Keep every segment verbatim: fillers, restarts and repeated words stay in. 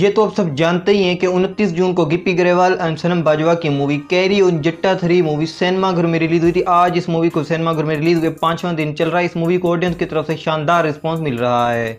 ये तो आप सब जानते ही हैं कि उनतीस जून को गिप्पी ग्रेवाल एंड सनम बाजवा की movie Carry on Jatta three movie सिनेमा घर में रिलीज हुई थी। आज इस मूवी को सिनेमा घर में रिलीज हुए पांचवा दिन चल रहा है। इस मूवी को ऑडियंस की तरफ से शानदार रिस्पांस मिल रहा है।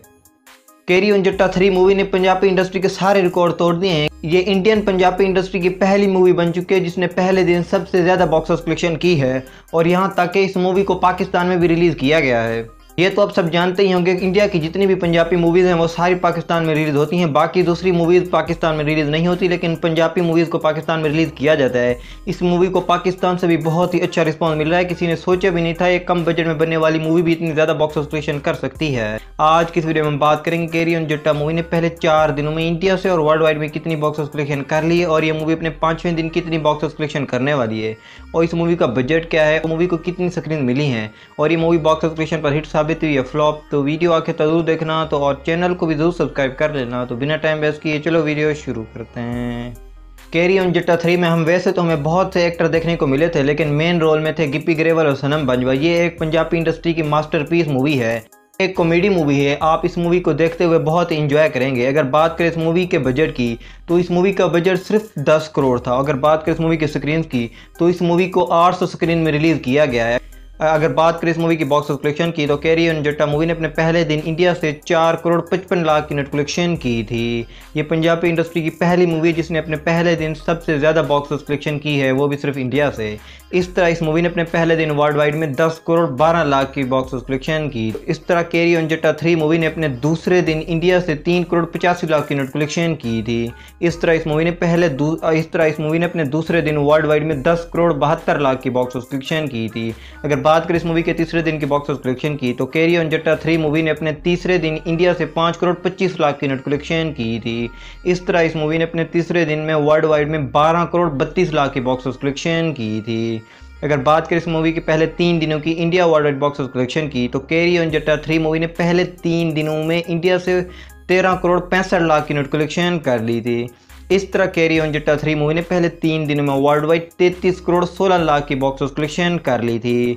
Carry on Jatta three movie ने पंजाबी इंडस्ट्री के सारे रिकॉर्ड तोड़ दिए हैं। ये इंडियन पंजाबी इंडस्ट्री की पहली मूवी बन चुकी है जिसने पहले दिन सबसे ज़्यादा बॉक्स ऑफिस कलेक्शन की है और यहाँ तक कि इस मूवी को पाकिस्तान में भी रिलीज़ किया गया है। ये तो आप सब जानते ही होंगे कि इंडिया की जितनी भी पंजाबी मूवीज़ हैं वो सारी पाकिस्तान में रिलीज़ होती हैं। बाकी दूसरी मूवीज़ पाकिस्तान में रिलीज़ नहीं होती, लेकिन पंजाबी मूवीज़ को पाकिस्तान में रिलीज़ किया जाता है। इस मूवी को पाकिस्तान से भी बहुत ही अच्छा रिस्पॉन्स मिल रहा है। किसी ने सोचा भी नहीं था ये कम बजट में बनने वाली मूवी भी इतनी ज़्यादा बॉक्स ऑफिस कलेक्शन कर सकती है। आज की इस वीडियो में बात करेंगे कैरी ऑन जट्टा मूवी ने पहले चार दिनों में इंडिया से और वर्ल्ड वाइड में कितनी बॉक्स ऑफिस कलेक्शन कर ली है और ये मूवी अपने पाँचवें दिन कितनी बॉक्स ऑफिस कलेक्शन करने वाली है और इस मूवी का बजट क्या है, मूवी को कितनी स्क्रीन मिली हैं और ये मूवी बॉक्स ऑफिस कलेक्शन पर हिट साबित हुई है फ्लॉप। तो वीडियो आखिर जरूर देखना तो और चैनल को भी जरूर सब्सक्राइब कर लेना। तो बिना टाइम वेस्ट किए चलो वीडियो शुरू करते हैं। कैरी ऑन जट्टा थ्री में हम वैसे तो हमें बहुत से एक्टर देखने को मिले थे, लेकिन मेन रोल में थे गिप्पी ग्रेवाल और सनम बाजवा। ये एक पंजाबी इंडस्ट्री की मास्टरपीस मूवी है, एक कॉमेडी मूवी है। आप इस मूवी को देखते हुए बहुत एंजॉय करेंगे। अगर बात करें इस मूवी के बजट की तो इस मूवी का बजट सिर्फ दस करोड़ था। अगर बात करें इस मूवी की स्क्रीन की तो इस मूवी को आठ सौ स्क्रीन में रिलीज़ किया गया है। अगर बात करें इस मूवी की बॉक्स ऑफिस कलेक्शन की तो कैरी ऑन जट्टा मूवी ने अपने पहले दिन इंडिया से चार करोड़ पचपन लाख की नेट कलेक्शन की थी। ये पंजाबी इंडस्ट्री की पहली मूवी है जिसने अपने पहले दिन सबसे ज़्यादा बॉक्स ऑफिस कलेक्शन की है, वो भी सिर्फ इंडिया से। इस तरह इस मूवी ने अपने पहले दिन वर्ल्ड वाइड में दस करोड़ बारह लाख की बॉक्स ऑफिस कलेक्शन की। इस तरह Carry on Jatta three movie ने अपने दूसरे दिन इंडिया से तीन करोड़ पचासी लाख की नेट कलेक्शन की थी। इस तरह इस मूवी ने पहले इस तरह इस मूवी ने अपने दूसरे दिन वर्ल्ड वाइड में दस करोड़ बहत्तर लाख की बॉक्स ऑफिस कलेक्शन की थी। अगर बात करें इस मूवी के तीसरे दिन की बॉक्स ऑफिस कलेक्शन की तो Carry on Jatta three movie ने अपने तीसरे दिन इंडिया से पाँच करोड़ पच्चीस लाख की नेट कलेक्शन की थी। इस तरह इस मूवी ने अपने तीसरे दिन में वर्ल्ड वाइड में बारह करोड़ बत्तीस लाख की बॉक्स ऑफिस कलेक्शन की थी। अगर बात करें इस मूवी के पहले तीन दिनों की India world wide box office collection की तो Carry on Jatta three movie ने पहले तीन दिनों में इंडिया से तेरह करोड़ पैंसठ लाख की नेट कलेक्शन कर ली थी। इस तरह Carry on Jatta three movie ने पहले तीन दिनों में वर्ल्ड वाइड तैंतीस करोड़ सोलह लाख की बॉक्स ऑफिस कलेक्शन कर ली थी।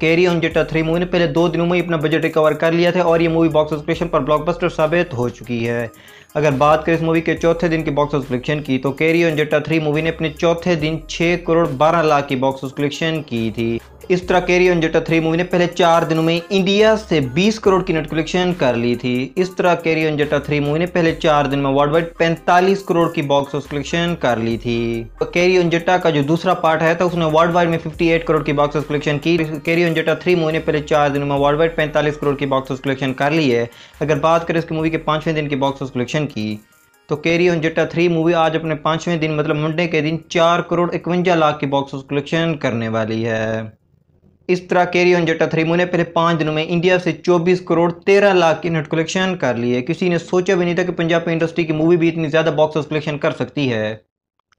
Carry on Jatta three movie ने पहले दो दिनों में अपना बजट रिकवर कर लिया था और ये मूवी बॉक्स ऑफिस कलेक्शन पर ब्लॉकबस्टर साबित हो चुकी है। अगर बात करें इस मूवी के चौथे दिन की बॉक्स ऑफिस कलेक्शन की तो Carry on Jatta three movie ने अपने चौथे दिन छह करोड़ बारह लाख की बॉक्स ऑफिस कलेक्शन की थी। इस तरह Carry on Jatta three movie ने पहले चार दिनों में इंडिया से बीस करोड़ की नेट कलेक्शन कर ली थी। इस तरह Carry on Jatta three movie ने पहले चार दिन में वर्ल्ड वाइड पैंतालीस करोड़ की बॉक्स ऑफिस कलेक्शन कर ली थी। कैरी ऑन जट्टा का जो दूसरा पार्ट है तो उसने वर्ल्ड वाइड में अट्ठावन करोड़ की बॉक्स ऑफिस कलेक्शन की। Carry on Jatta three movie ने पहले चार दिनों में वर्ल्ड वाइड पैंतालीस करोड़ की बॉक्स ऑफिस कलेक्शन कर ली है। अगर बात करें इसकी मूवी के पाँचवें दिन की बॉक्स ऑफिस कलेक्शन की तो Carry on Jatta three movie आज अपने पाँचवें दिन मतलब मंडे के दिन चार करोड़ इक्वंजा लाख की बॉक्स ऑफिस कलेक्शन करने वाली है। इस तरह Carry on Jatta three movie ने पहले पाँच दिनों में इंडिया से चौबीस करोड़ तेरह लाख की नेट कलेक्शन कर ली है। किसी ने सोचा भी नहीं था कि पंजाबी इंडस्ट्री की मूवी भी इतनी ज़्यादा बॉक्स ऑफिस कलेक्शन कर सकती है।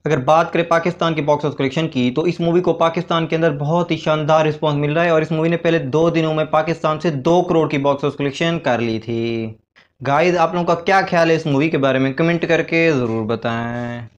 अगर बात करें पाकिस्तान की बॉक्स ऑफिस कलेक्शन की तो इस मूवी को पाकिस्तान के अंदर बहुत ही शानदार रिस्पॉन्स मिल रहा है और इस मूवी ने पहले दो दिनों में पाकिस्तान से दो करोड़ की बॉक्स ऑफिस कलेक्शन कर ली थी। गाइस आप लोगों का क्या ख्याल है इस मूवी के बारे में, कमेंट करके ज़रूर बताएं।